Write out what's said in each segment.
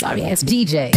Sorry, it's DJ.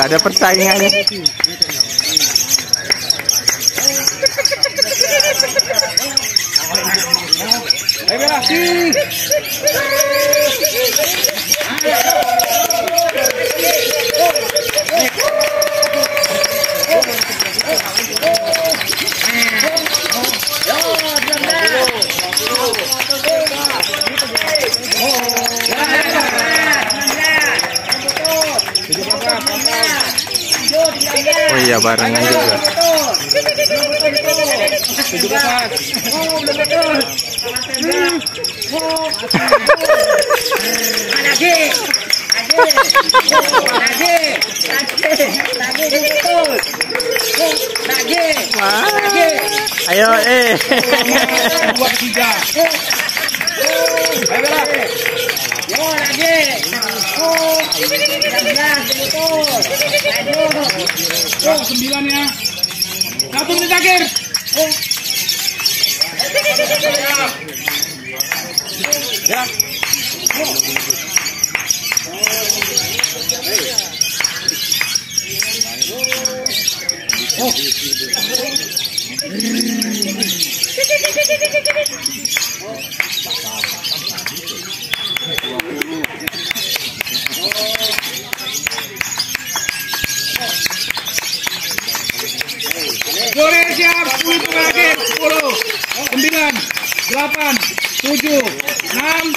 Ada persaingan. Ya bareng juga. Ayo sembilan ya. Satu menit akhir. Ya. Goreng siap, 10 terakhir, 10, 9, 8, 7, 6,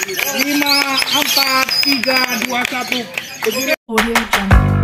5, 4, 3, 2, 1.